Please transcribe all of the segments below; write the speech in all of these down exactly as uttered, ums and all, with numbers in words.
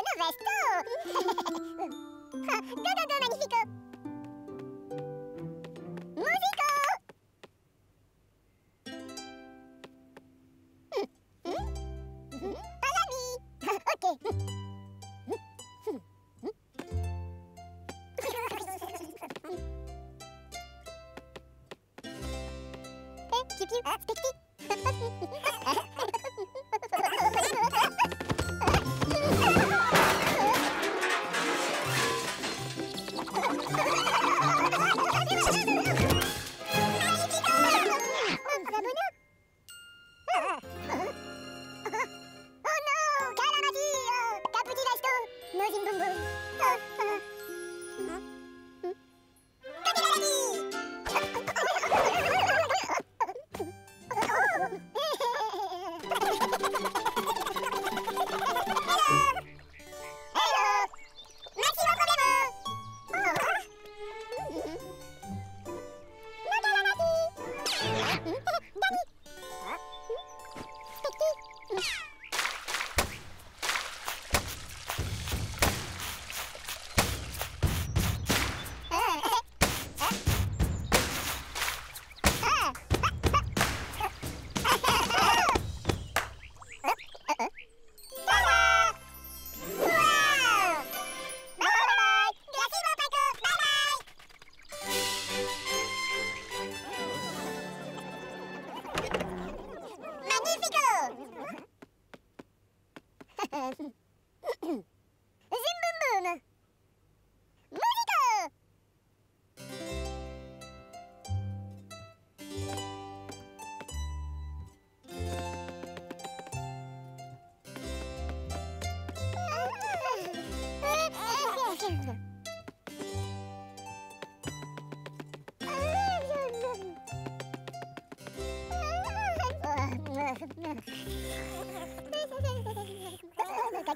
un resto! Dodo, do, magnifico! Musico! Palami! Ok! Eh, Piu Piu,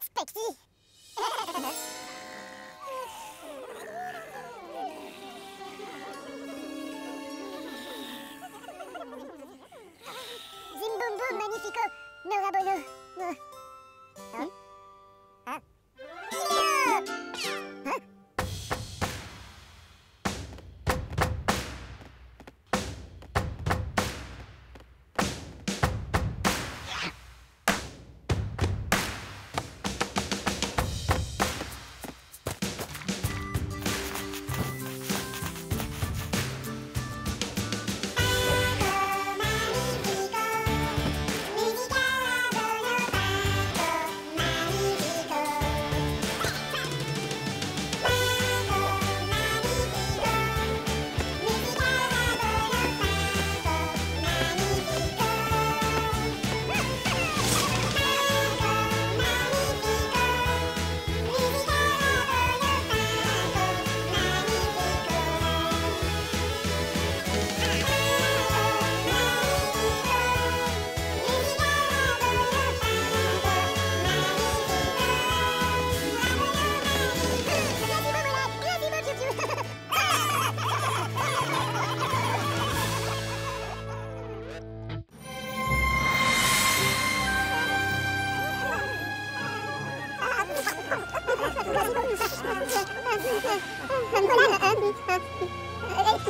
specti!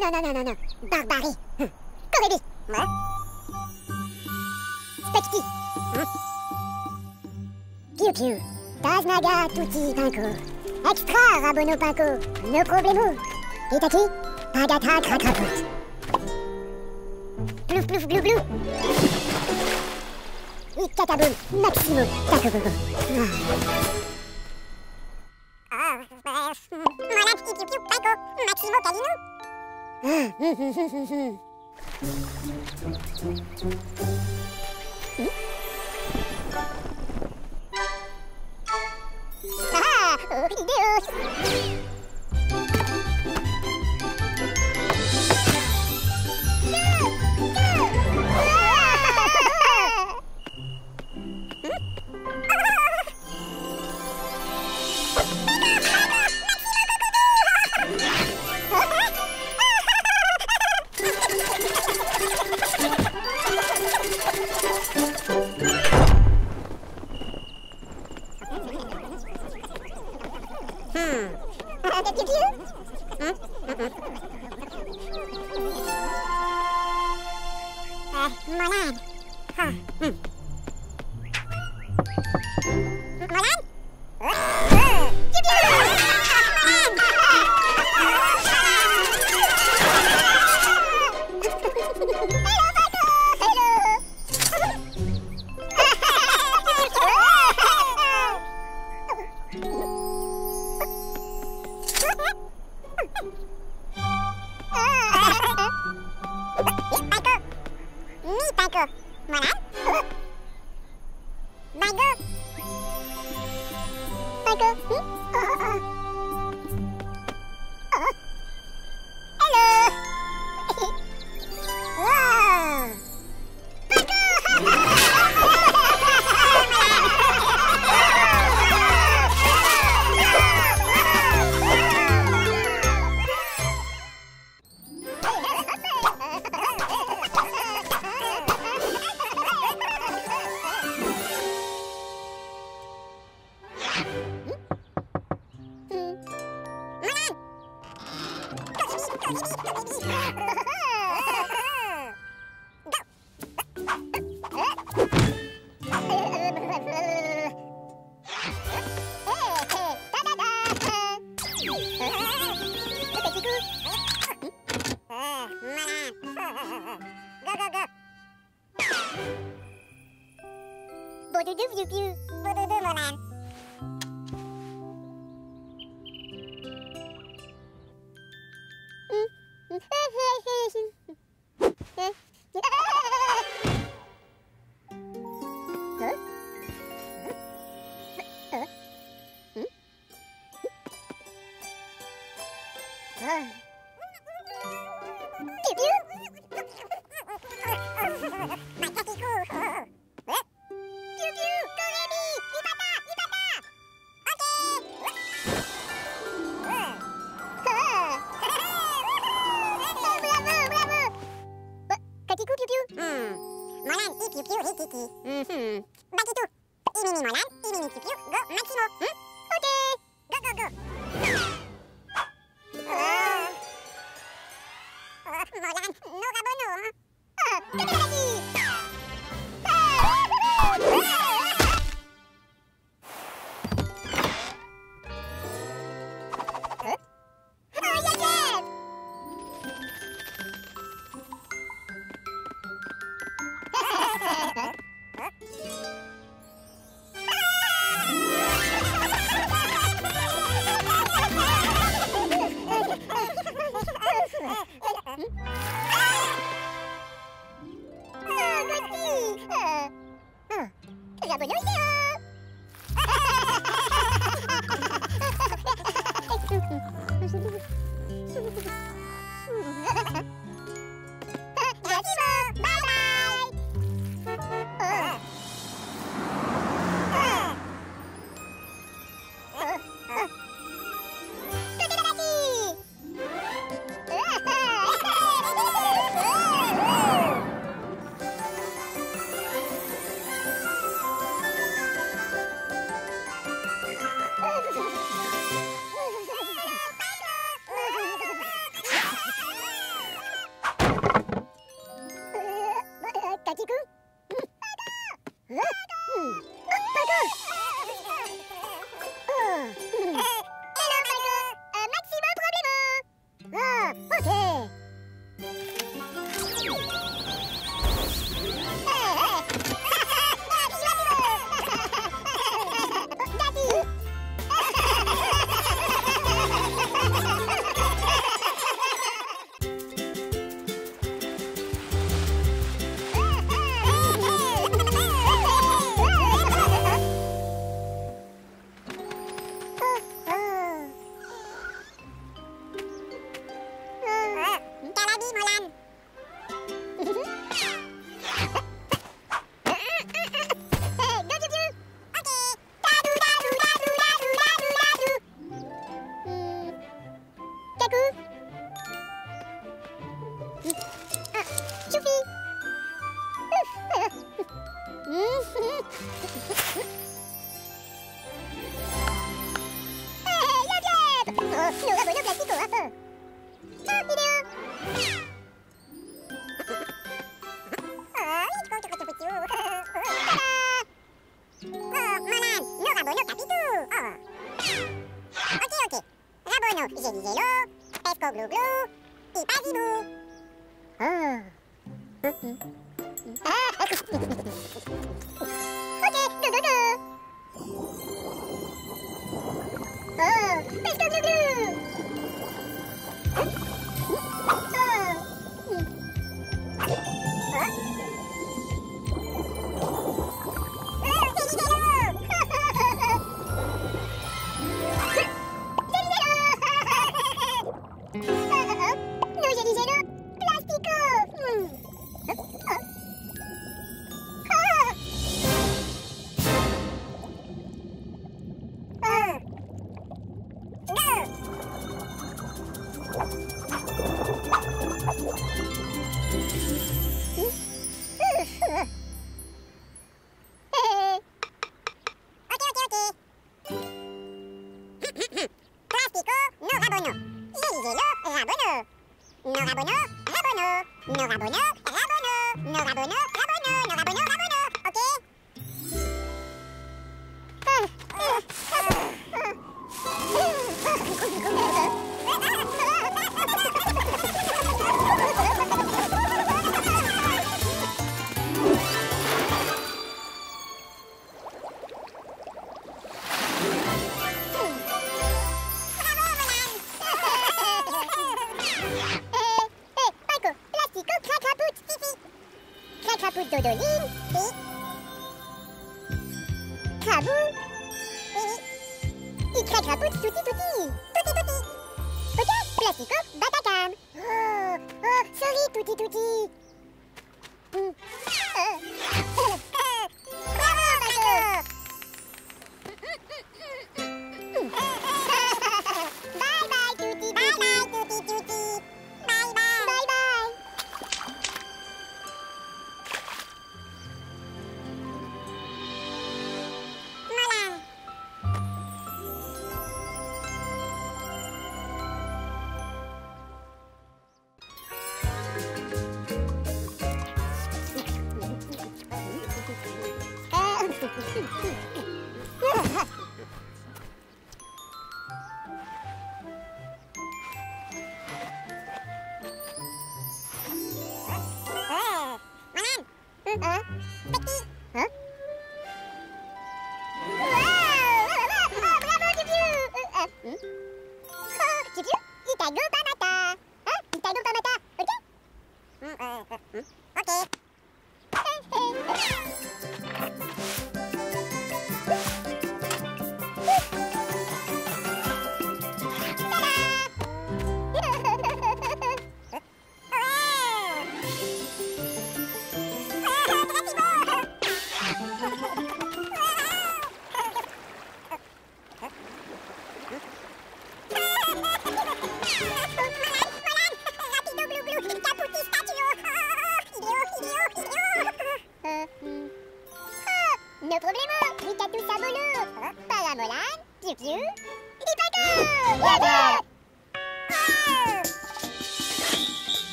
no, no, no, no, no. Barbarie. Comédie. Hein? Specti. Hein? Piu Piu. Tasnaga tutti pinko. Extra rabono pinko. No problemo. Itaki. Pagata cracrapote. Plouf plouf glou glou. Itataboum. Maximum. Tacobobo. Ah. Ah. Molang Piu Piu pinko. Maximo Calino. Ah. Hum hum hum hum hum. Ah, Dios. Molang. Huh. Hmm. Molang?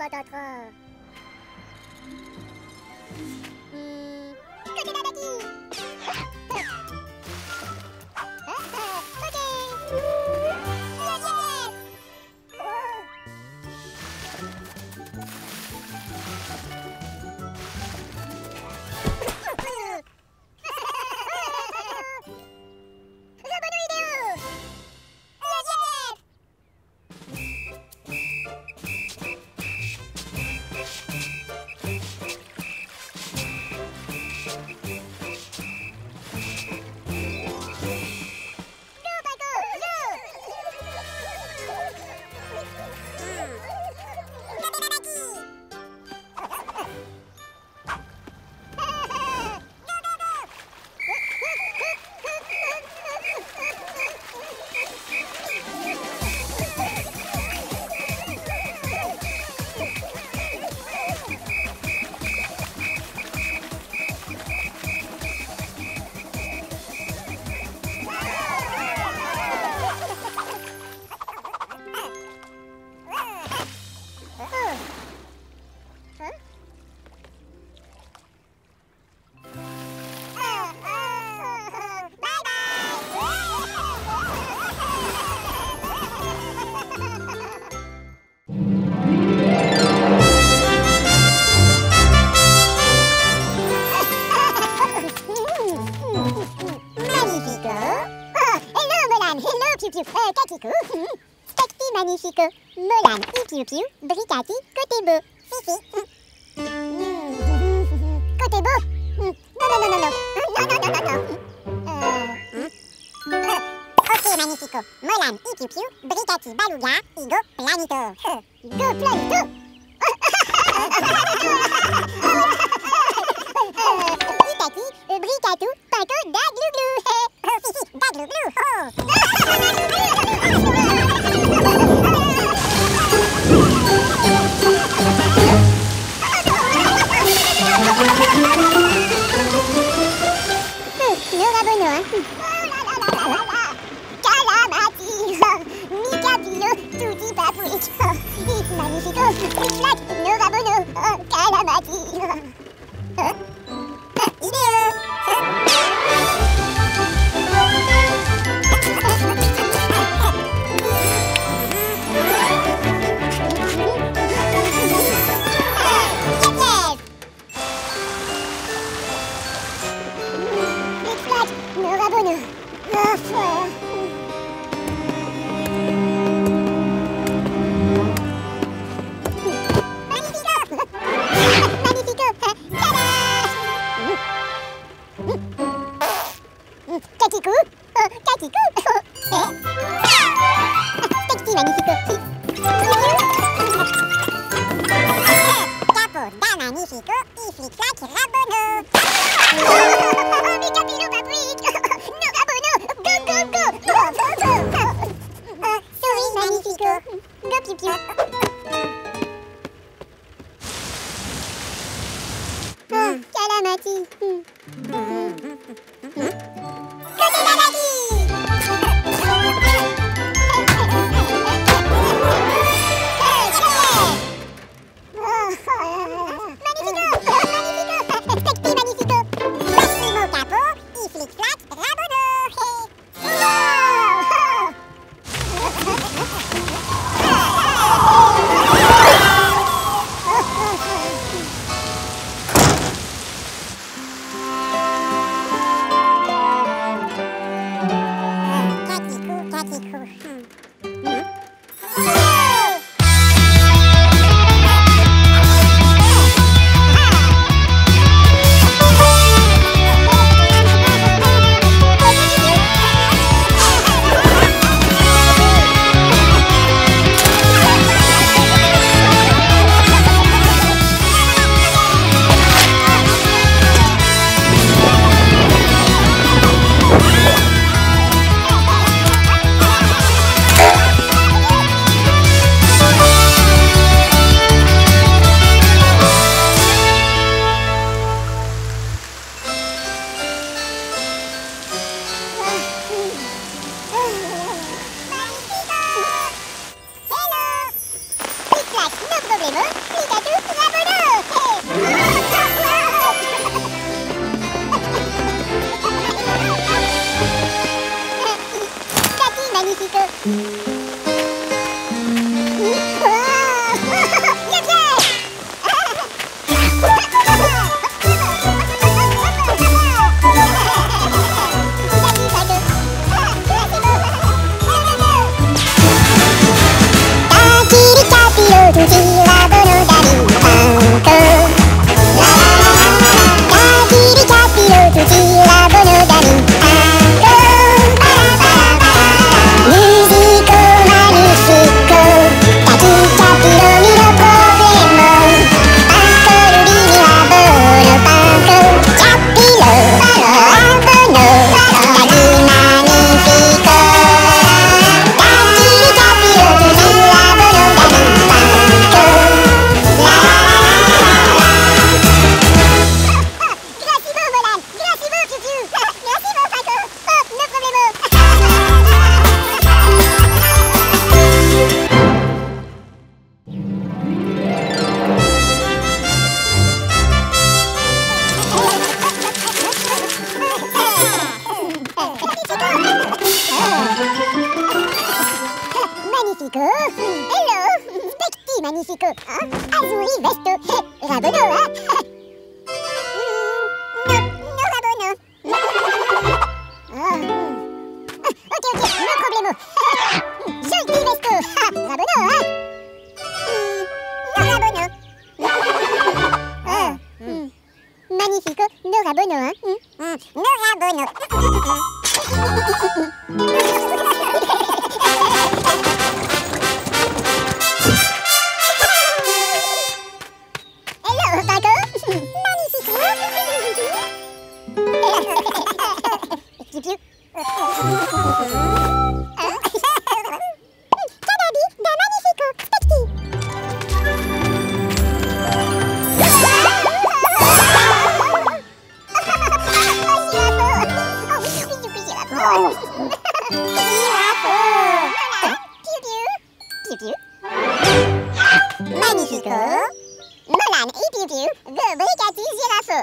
Patatra. Hmm. Hey! Piu, euh, Kakiku, hum, Specti Magnifico, Molang, I Piu Piu, Bricati, Côté Beau, Fifi, hum. Mm. Côté Beau, hum. Non, non, non, non, non, non, non, non, non, non, euh, hum. euh, Ok Magnifico, Molang, I Piu Piu, Bricati, Baluga, Igo, Planito, euh, Go Planito. Itati, Bricatu, Pato, Dagluglou, oh, Fifi, Dagluglou, oh. Go, go, go! Çünkü nöra bönöğün. Nöra bönöğün. Hello, Taco. Magnifique. Piu Piu. Magnifico, Molang et Piu Piu, the brigadier giraffe.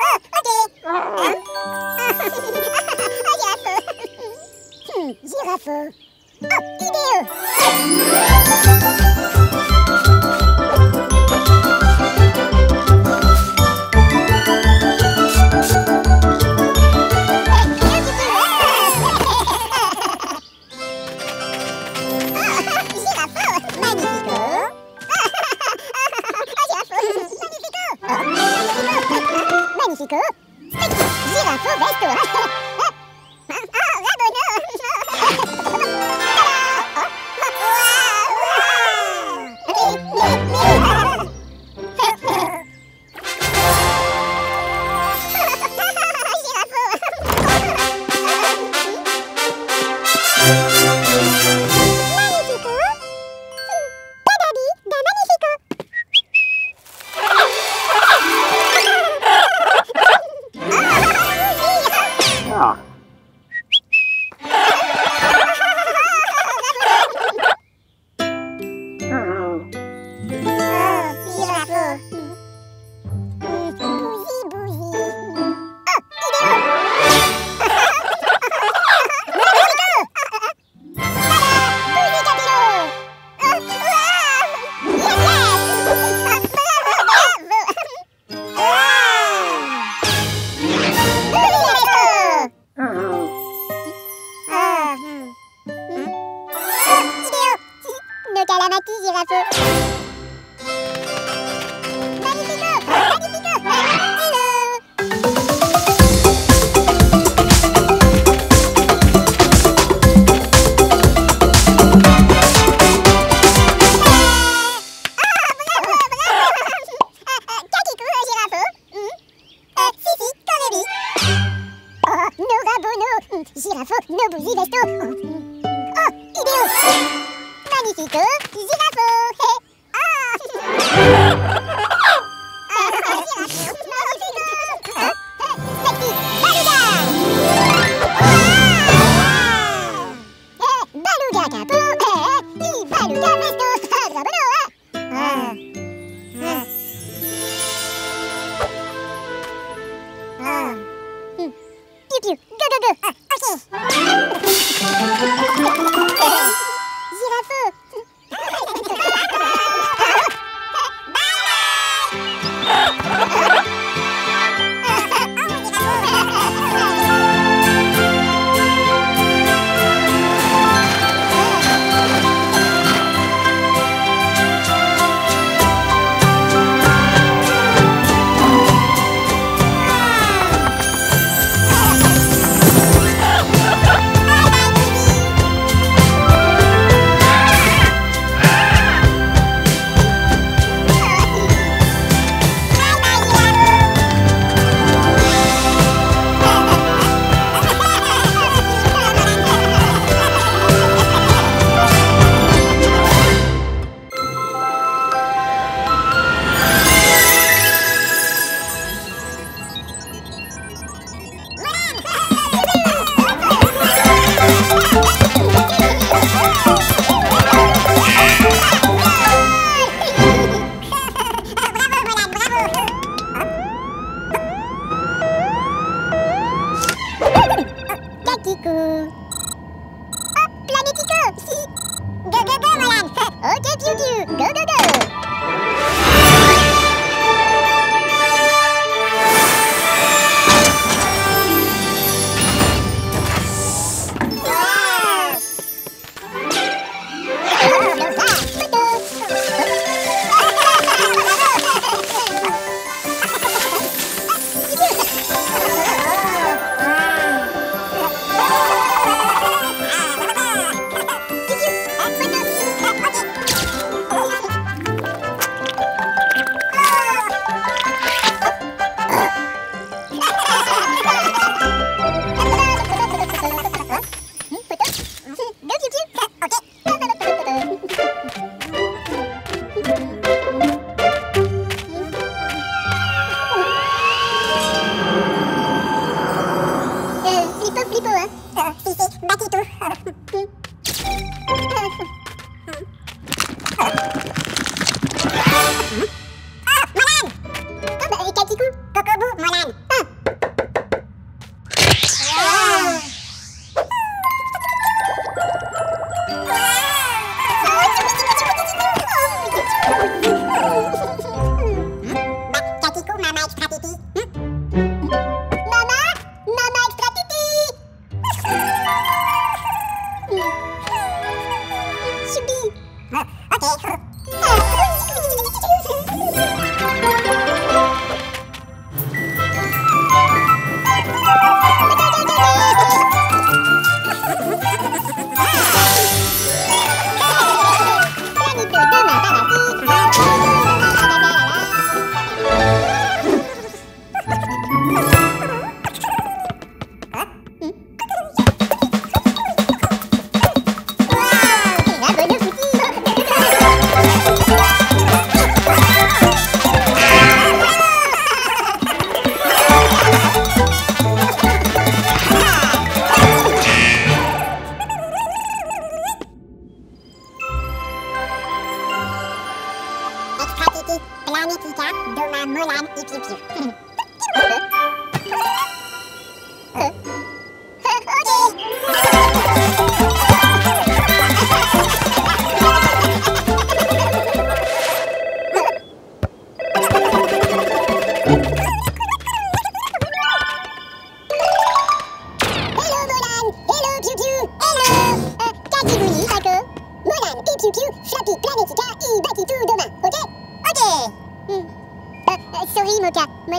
Oh, ok. Giraffe. Giraffe. Oh, idée. Magnifico, giraffe vesto. Ah, la Calamati giraffe. Magnifique, magnifique. Hello. Giraffe. Magnifique, giraffe. Ah! Giraffe.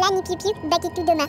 Granny Piu Piu, back it to demain.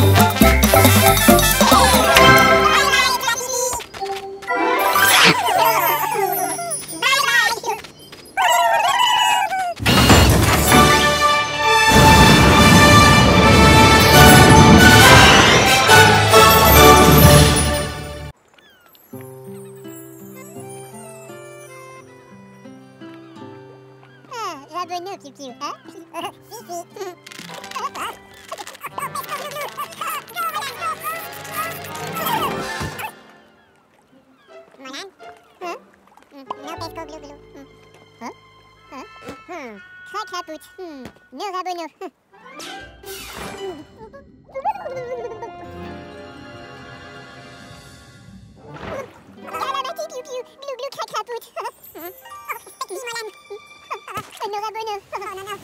Rabonneau, Piu Piu, hein? Si, si. Molang? Huh? No pesco glou glou. Huh? Huh? Hmm. Crac rapout. Hmm. No Rabonneau. Rababati, Piu Piu, glou glou, crac rapout. Excuse Molang. No Rabonneau. Oh, no, no.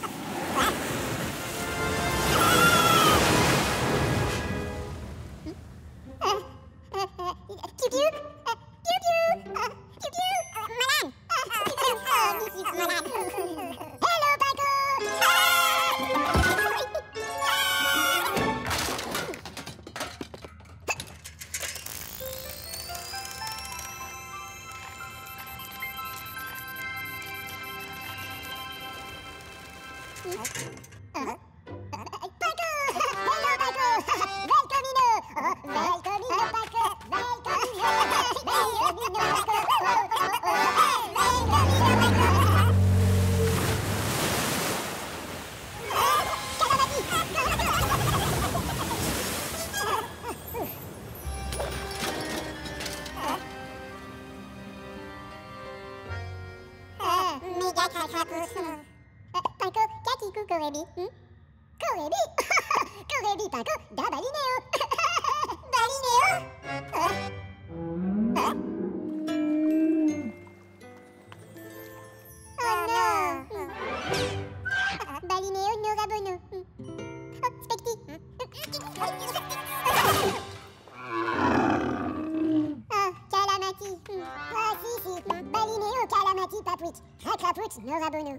Korebi, hmm? Korebi, Korebi, Paco, da balineo, balineo. Huh? Huh? Oh no, uh, balineo no Rabonneau. Oh, specti. Oh, calamati. Oh, si, si, balineo, calamati, papouit, ratrapout, no Rabonneau.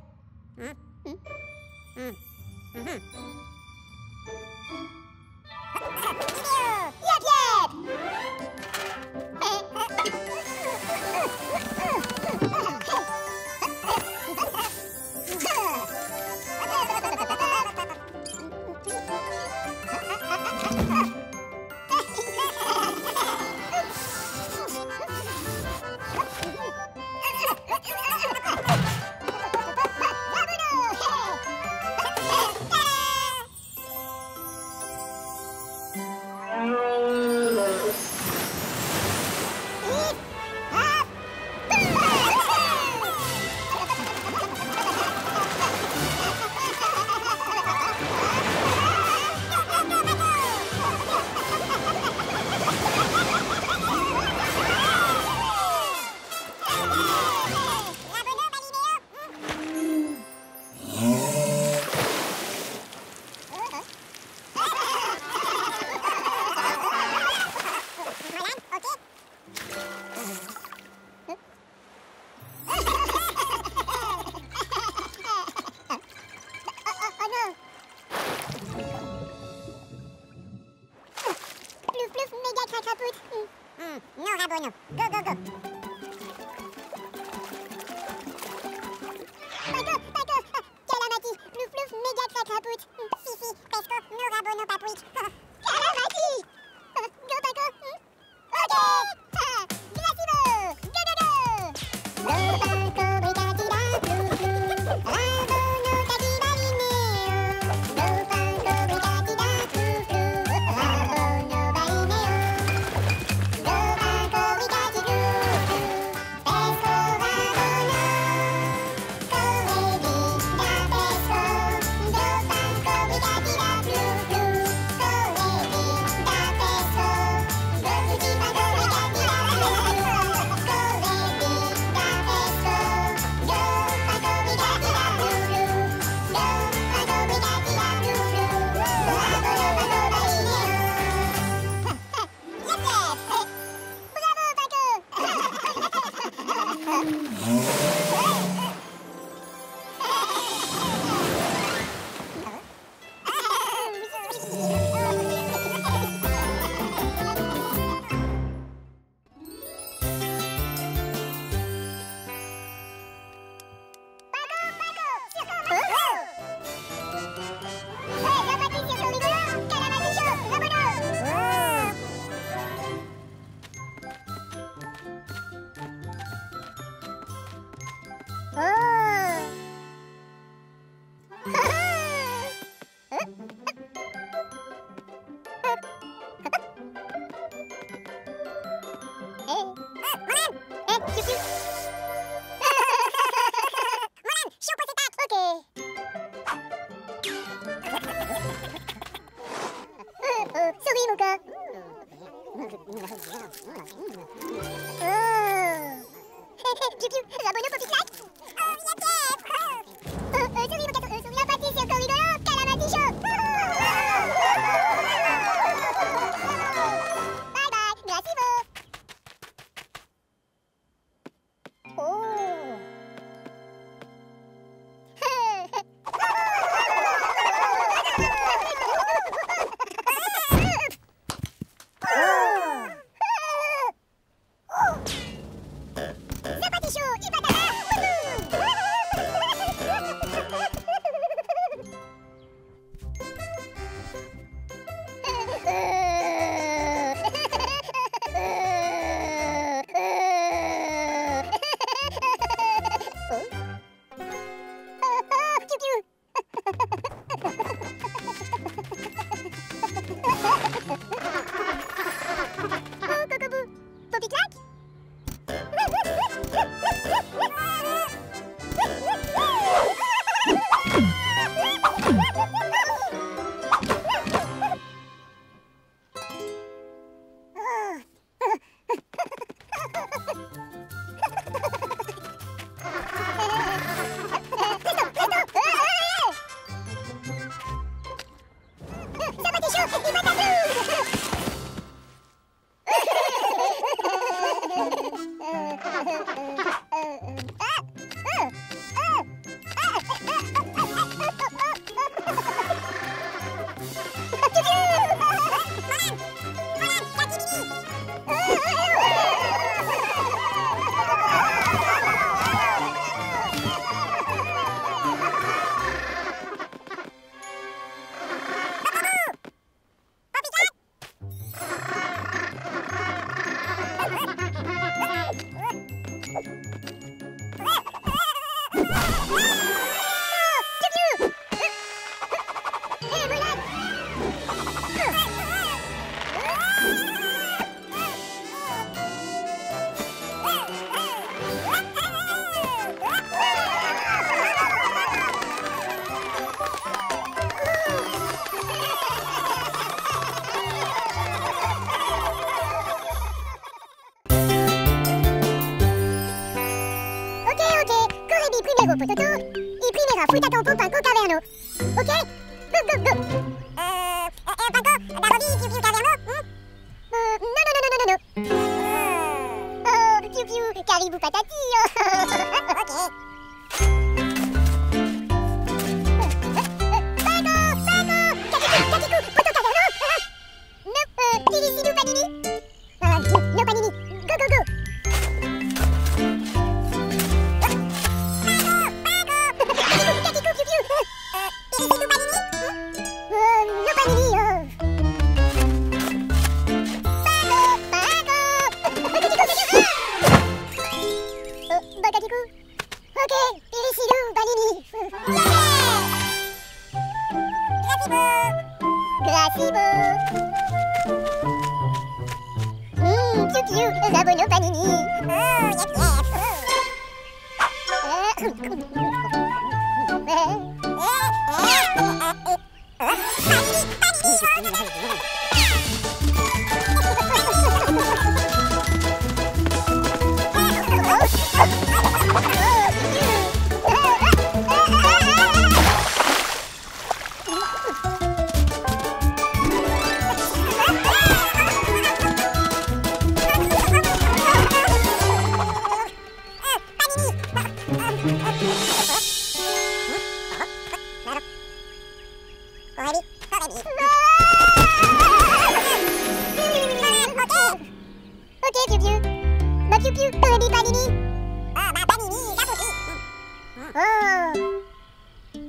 Huh? Hmm? Mm. Mm-hmm. Yep, yep! Thank you. Paco, Paco, Calamati, plouf plouf, méga crac rapout. Fifi, Pesco, no rabo, no papouic. Calamati! Go Paco! Ok! Gracibo! Go go go! Go Paco, brigati ba, plouf plouf. Rabo, no tati balineo. Go Paco, brigati ba, plouf plouf. Rabo, no balineo. Go Paco, brigati plouf plouf. Pesco, rabo, no.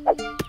Oh.